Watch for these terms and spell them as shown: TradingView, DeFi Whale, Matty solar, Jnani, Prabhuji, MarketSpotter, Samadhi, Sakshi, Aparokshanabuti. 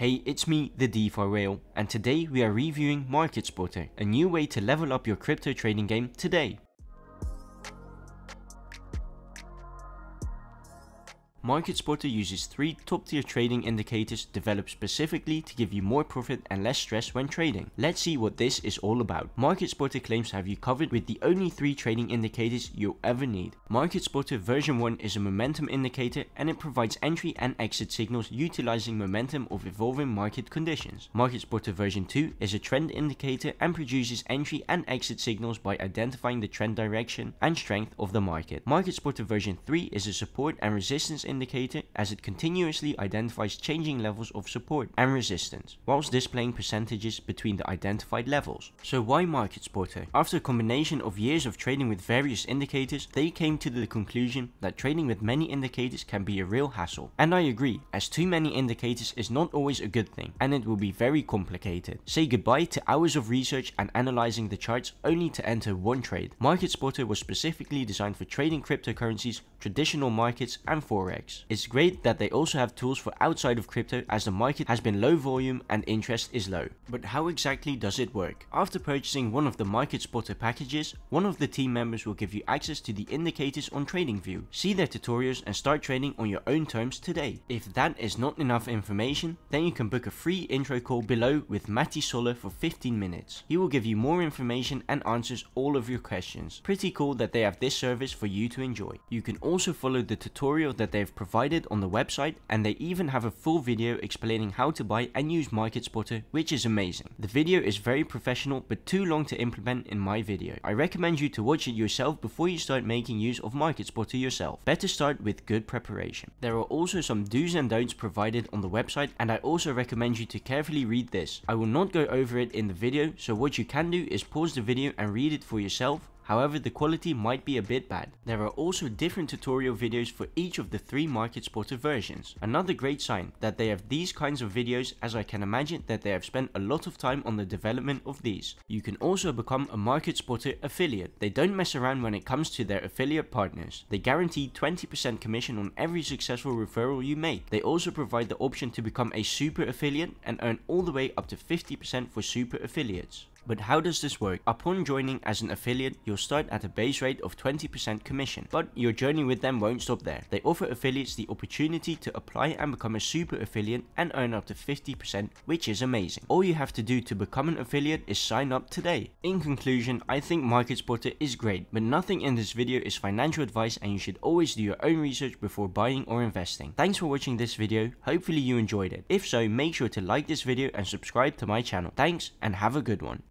Hey, it's me, the DeFi Whale, and today we are reviewing MarketSpotter, a new way to level up your crypto trading game today. MarketSpotter uses 3 top-tier trading indicators developed specifically to give you more profit and less stress when trading. Let's see what this is all about. MarketSpotter claims to have you covered with the only 3 trading indicators you'll ever need. MarketSpotter version 1 is a momentum indicator and it provides entry and exit signals utilizing momentum of evolving market conditions. MarketSpotter version 2 is a trend indicator and produces entry and exit signals by identifying the trend direction and strength of the market. MarketSpotter version 3 is a support and resistance indicator as it continuously identifies changing levels of support and resistance whilst displaying percentages between the identified levels. So why MarketSpotter? After a combination of years of trading with various indicators, they came to the conclusion that trading with many indicators can be a real hassle. And I agree, as too many indicators is not always a good thing and it will be very complicated. Say goodbye to hours of research and analyzing the charts only to enter one trade. MarketSpotter was specifically designed for trading cryptocurrencies, traditional markets and forex. It's great that they also have tools for outside of crypto as the market has been low volume and interest is low. But how exactly does it work? After purchasing one of the MarketSpotter packages, one of the team members will give you access to the indicators on TradingView. See their tutorials and start trading on your own terms today. If that is not enough information, then you can book a free intro call below with Matty Solar for 15 minutes. He will give you more information and answers all of your questions. Pretty cool that they have this service for you to enjoy. You can also follow the tutorial that they've provided on the website, and they even have a full video explaining how to buy and use MarketSpotter, which is amazing. The video is very professional but too long to implement in my video. I recommend you to watch it yourself before you start making use of MarketSpotter yourself. Better start with good preparation. There are also some do's and don'ts provided on the website, and I also recommend you to carefully read this. I will not go over it in the video, so what you can do is pause the video and read it for yourself. However, the quality might be a bit bad. There are also different tutorial videos for each of the 3 MarketSpotter versions. Another great sign that they have these kinds of videos, as I can imagine that they have spent a lot of time on the development of these. You can also become a MarketSpotter affiliate. They don't mess around when it comes to their affiliate partners. They guarantee 20% commission on every successful referral you make. They also provide the option to become a super affiliate and earn all the way up to 50% for super affiliates. But how does this work? Upon joining as an affiliate, you'll start at a base rate of 20% commission, but your journey with them won't stop there. They offer affiliates the opportunity to apply and become a super affiliate and earn up to 50%, which is amazing. All you have to do to become an affiliate is sign up today. In conclusion, I think MarketSpotter is great, but nothing in this video is financial advice and you should always do your own research before buying or investing. Thanks for watching this video. Hopefully you enjoyed it. If so, make sure to like this video and subscribe to my channel. Thanks and have a good one.